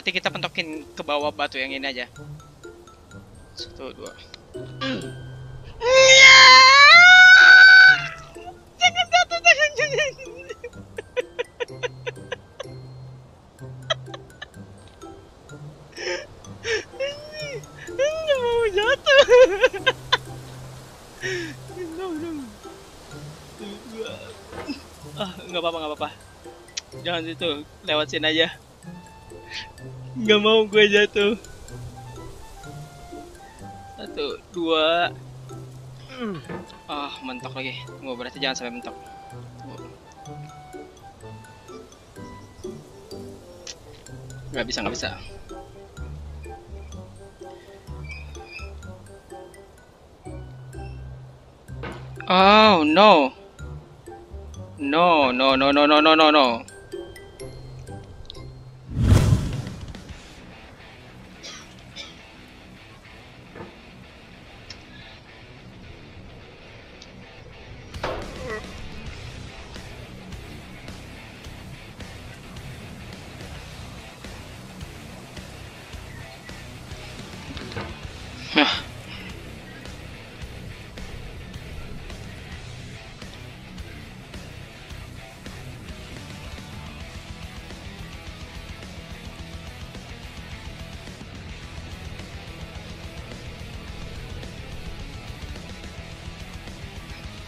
Berarti kita pentokin ke bawah batu yang ini aja. 1, 2. Jangan jatuh, jangan. Nggak mau jatuh. No. Ah, nggak apa-apa. Jangan situ, lewat sini aja. Nggak mau gue jatuh. 1, 2. Ah, mentok lagi. Tunggu, berarti jangan sampai mentok. Nggak bisa. Oh no. No.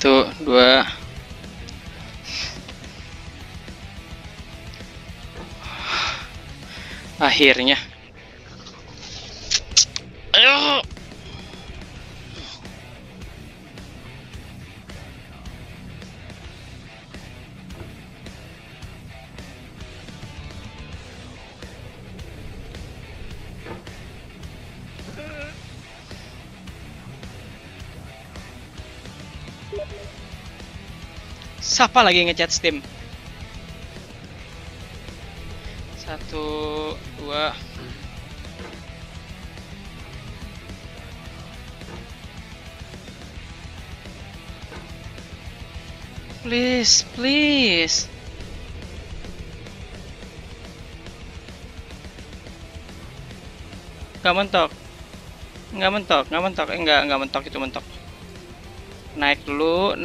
Tuh, 2. Akhirnya. Ayo. Siapa lagi ngechat Steam? 1, 2. Please. Nggak mentok. Nggak mentok, itu mentok. Naik dulu.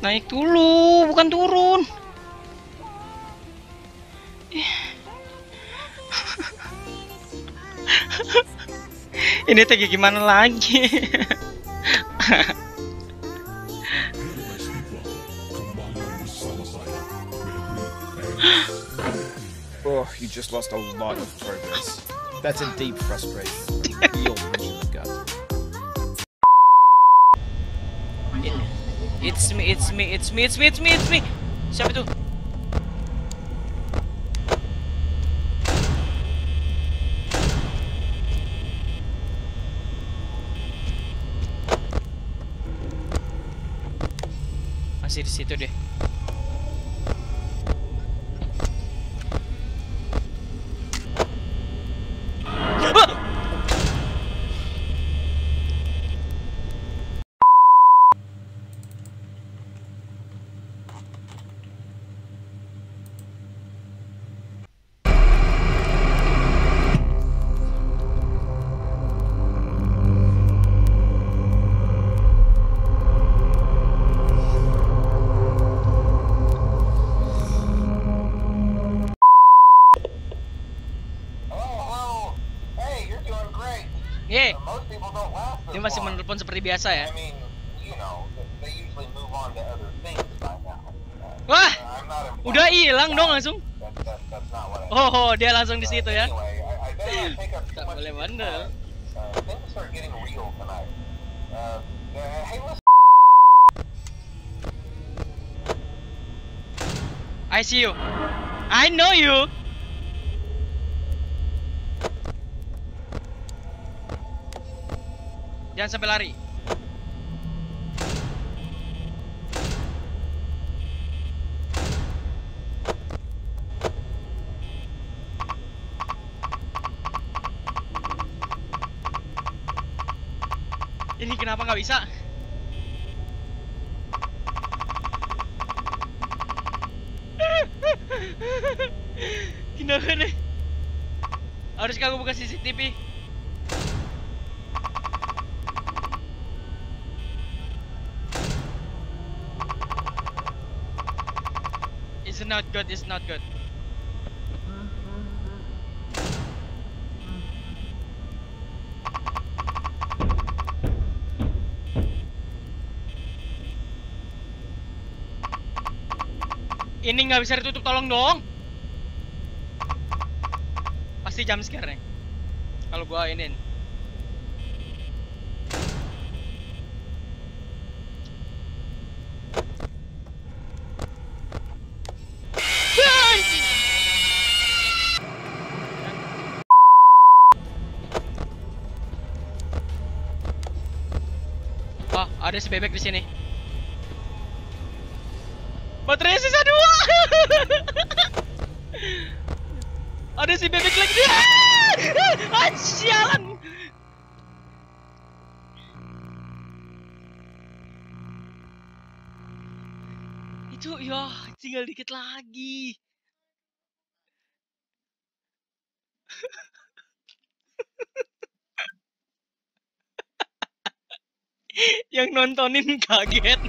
Naik dulu, bukan turun. Ini tega gimana lagi? Oh, you just lost a lot of progress. That's a deep frustration. Real pressure in the gut. It's me. Siapa itu? Masih di situ deh. Yeah. Dia masih menelpon seperti biasa ya. Wah, udah hilang dong langsung. Oh, dia langsung di situ ya. Tak boleh bandel. I see you. I know you. Jangan sampai lari. Ini kenapa nggak bisa? Haruskah aku buka CCTV? It's not good, it's not good. Ini nggak bisa ditutup, tolong dong. Pasti jump scare nih kalau gua inin. Wah, ada si bebek di sini. Baterainya sisa 2. Ada si bebek lagi dia. Ah, sialan. Itu ya, tinggal dikit lagi. Yang nontonin kaget.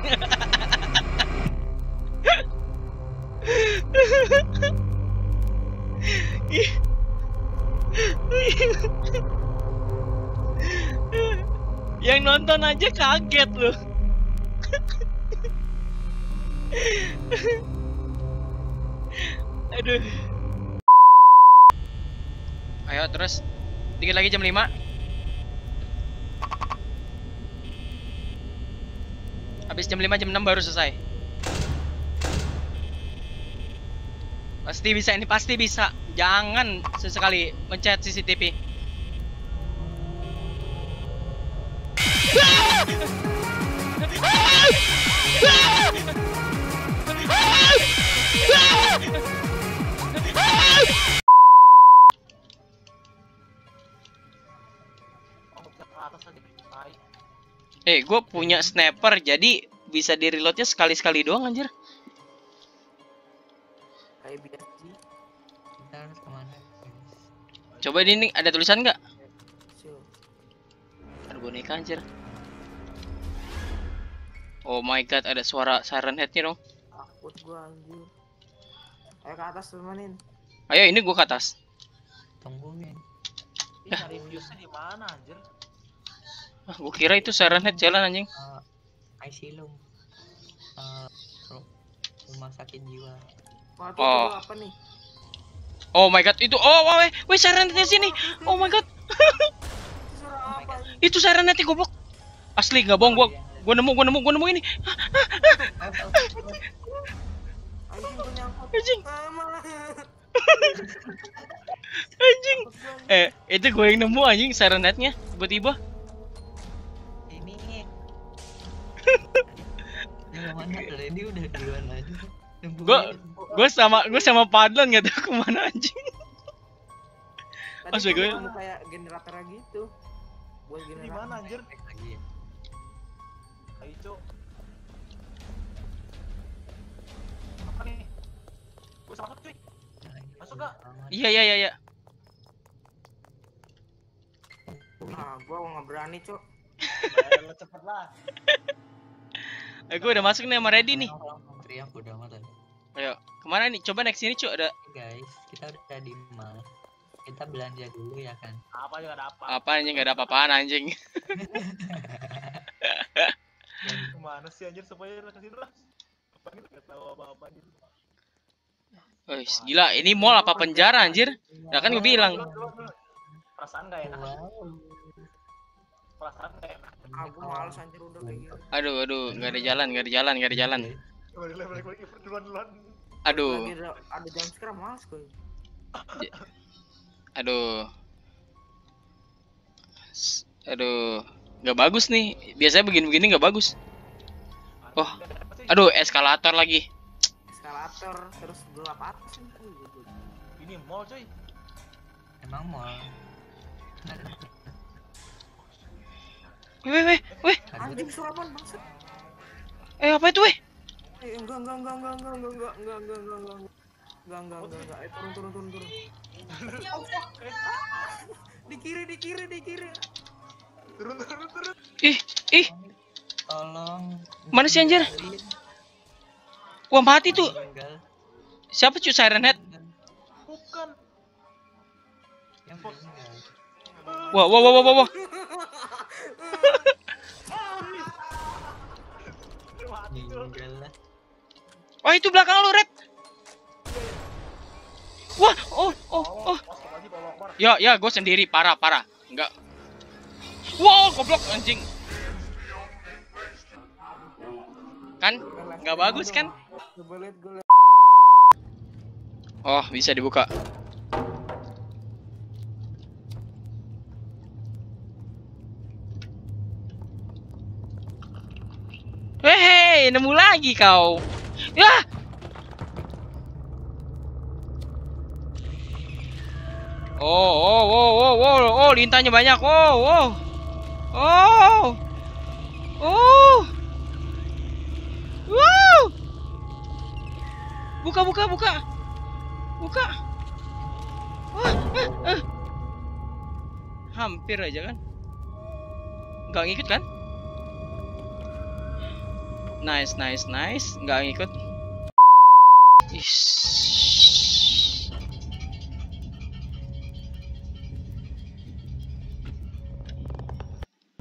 Yang nonton aja kaget loh. Aduh. Ayo terus. Dikit lagi jam 5. Habis jam 5 jam 6 baru selesai. Pasti bisa, ini pasti bisa. Jangan sesekali mencet CCTV. Gue punya sniper, jadi bisa di reloadnya sekali-sekali doang anjir. Coba ini ada tulisan nggak? Ada boneka anjir. Oh my god, ada suara siren headnya dong. Takut gua anjir. Ayo ke atas temenin. Ayo, ini gua ke atas. Tungguin. Ini cari viewsnya di mana anjir? Ah, gua kira itu siren head jalan anjing. IC lu. Rumah sakit jiwa. Oh. Apa nih? Oh my god, itu woi sirenetnya sini. Oh my god. Itu sirenetnya goblok. Asli enggak bohong, gua nemu ini. Anjing. Itu gua yang nemu anjing sirenetnya tiba-tiba. Ini. Ini udah duluan aja. Gue sama Padlan nggak tahu kemana anjing. Mas gue kayak generator gitu. Buat generator. Di mana anjir? Ayo, Cok. Apa nih? Gua sama cuy. Masuk enggak? Iya. Nah, gua enggak berani, Cok. Lo cepet lah. Gue udah masuk nih sama Reddy nih. Teriak udah mati. Ayo, kemana nih? Coba naik sini, Cuk. Ada guys, kita udah di mall. Kita belanja dulu ya kan. Apa aja enggak ada apa. Apa anjing enggak ada apa-apaan anjing. Kemana sih anjir supaya ke sini lah. Apa gitu enggak tahu apa-apa gitu. Woi, gila, ini mall apa penjara anjir? Ya kan gue bilang. Perasaan enggak enak. Perasaan enggak enak. Aku malas anjir udah kayak gitu. Aduh, enggak ada jalan. Aduh. Ada jam sekarang mas gue. Aduh. Nggak bagus nih. Biasanya begini-begini nggak bagus. Oh. Aduh, eskalator lagi. Eskalator terus gelap atas gitu. Ini mall coy. Emang mall. Weh. Anjing surapan maksud. Apa itu weh? Enggak. Turun. Di kiri. Turun. Ih. Tolong. Mana sih anjir? Wah, mati tuh. Siapa cuy Siren Head? Bukan. Yang pos. Wah. Wah, itu belakang lu, Red. Wah, oh. Ya, gue sendiri, parah. Enggak. Wow, goblok anjing. Kan? Enggak bagus kan? Oh, bisa dibuka. Hei, nemu lagi kau. Ya. Oh, lintanya banyak. Oh. Wow. Buka. Wah. Hampir aja kan. Enggak ngikut kan? Nice. Enggak ngikut. Ish.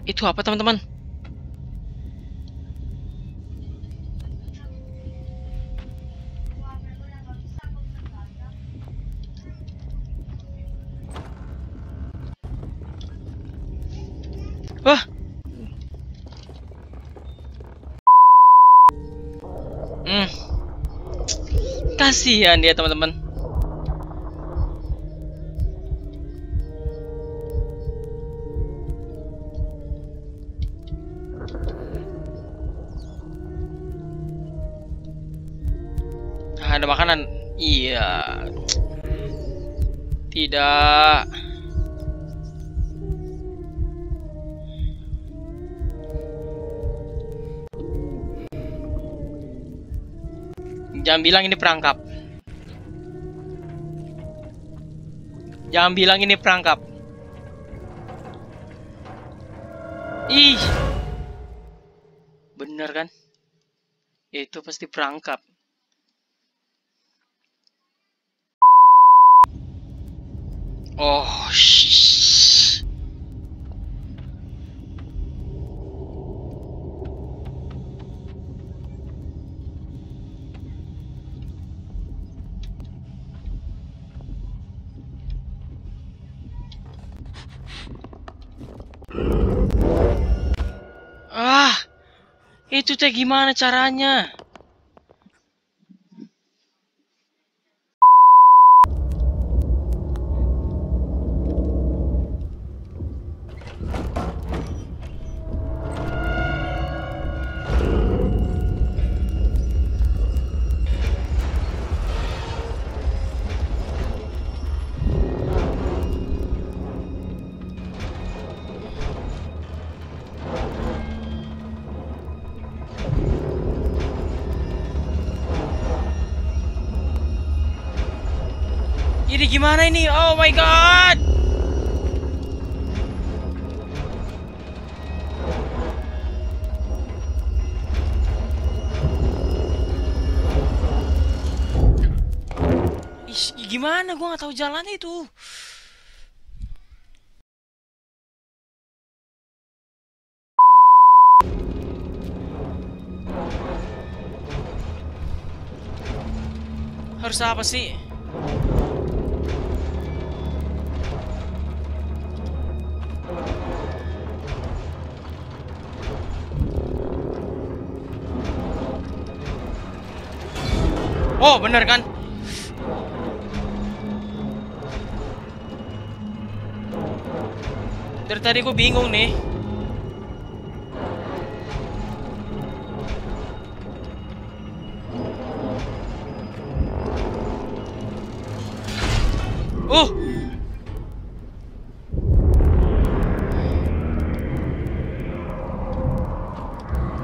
Itu apa teman-teman? Wah. Kasihan dia teman-teman. Ada makanan. Iya. Tidak. Jangan bilang ini perangkap. Ih. Bener kan? Ya, itu pasti perangkap. Oh, itu teh gimana caranya? Jadi gimana ini? Oh my god. Ish, gimana? Gua nggak tahu jalannya itu. Harus apa sih? Oh, bener kan? Dari tadi gue bingung nih.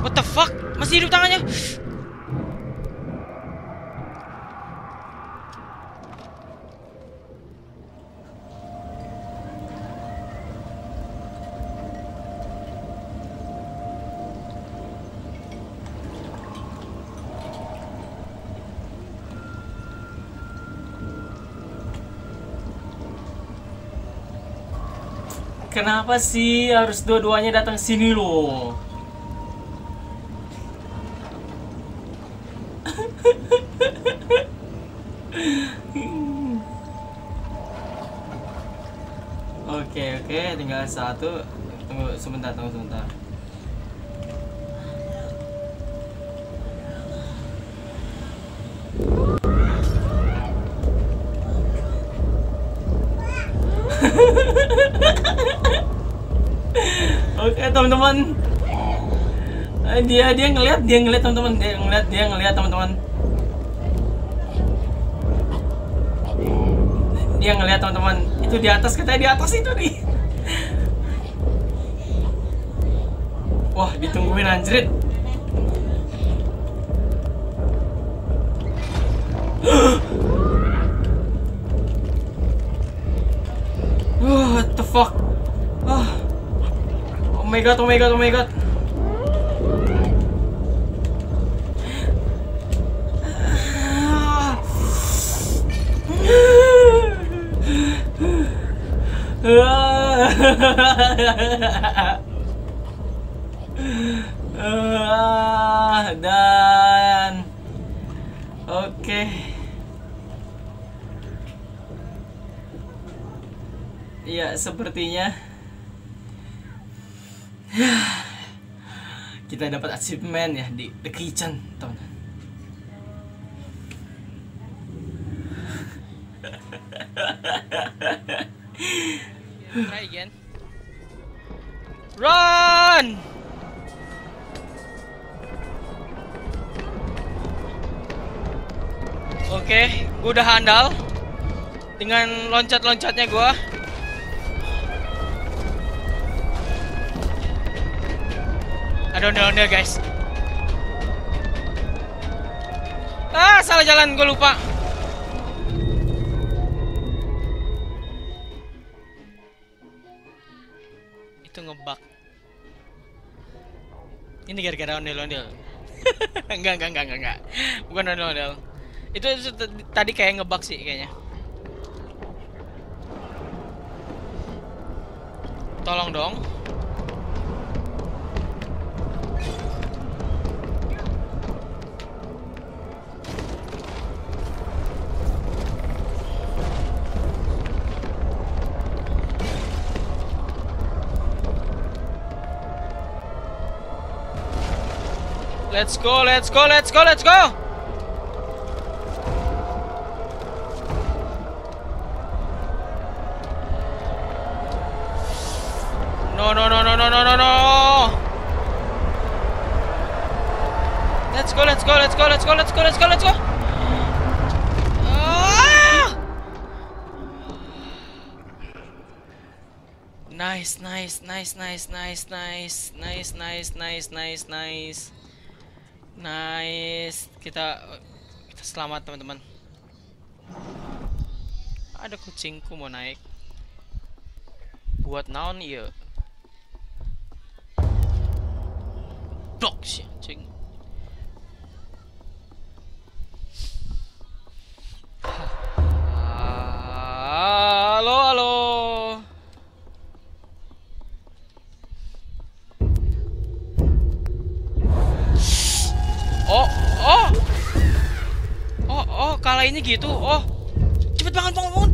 What the fuck? Masih hidup tangannya? Kenapa sih harus dua-duanya datang sini loh? Oke, tinggal satu. Tunggu sebentar. Oke, teman-teman. Dia ngelihat teman-teman, dia ngelihat teman-teman. Dia ngelihat teman-teman. Itu di atas, katanya di atas itu nih. Wah, ditungguin anjrit. What the fuck? Oh my god. Dan oke. Ya, sepertinya kita dapat achievement ya di The Kitchen, teman-teman. Try again. Run! Oke, gue udah handal dengan loncat-loncatnya gue. Ada ondel-ondel guys. Ah, salah jalan, gue lupa. Ngebug ini gara-gara ondel-ondel. enggak, bukan ondel-ondel itu tadi kayak ngebug sih kayaknya. Tolong dong. Let's go! No! Let's go! Ah! Nice. Nice, kita selamat teman-teman. Ada kucingku mau naik. Buat naon iya. Dok sih kucing. Halo. Oh, kala ini gitu. Oh. Cepet banget bangun.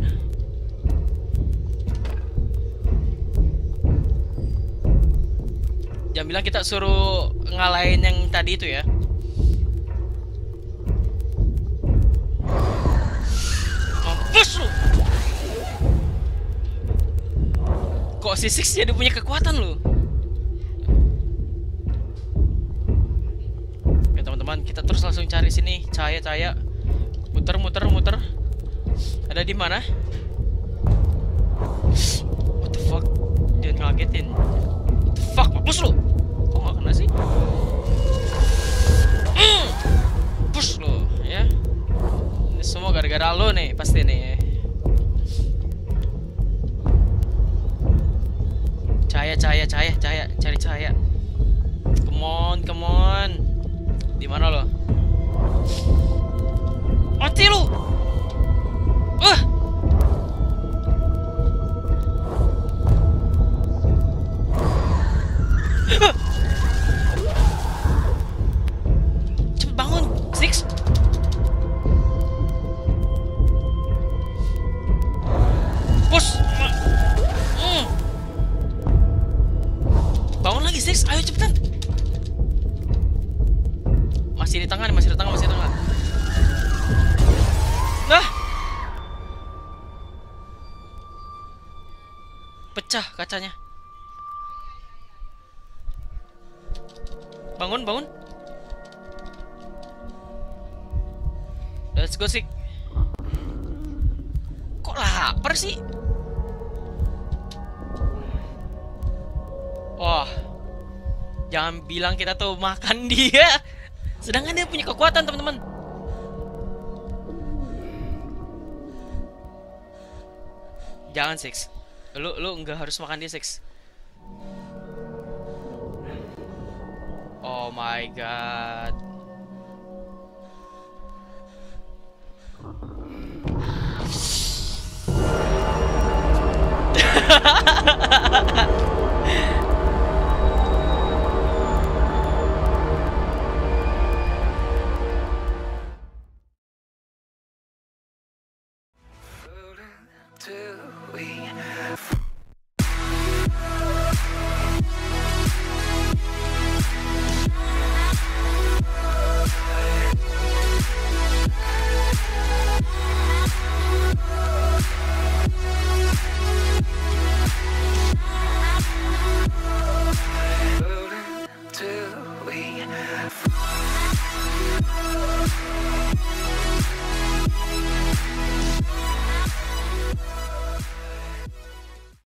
Jangan bilang kita suruh ngalahin yang tadi itu ya. Mampus lu. Kok si Six jadi punya kekuatan lu? Kita terus langsung cari sini cahaya-cahaya, muter ada di mana? What the fuck, jangan ngagetin. What the fuck, push lo, kok nggak kena sih? Push lo ya, ini semua gara-gara lo nih pasti nih. Cahaya, cari cahaya. Come on. Di mana lo? Mati lu. Pecah kacanya. Bangun, bangun. Let's go, Sik. Kok lapar sih? Wah. Jangan bilang kita tuh makan dia. Sedangkan dia punya kekuatan, teman-teman. Jangan, Six. Lu nggak harus makan dia, Six. Oh my god.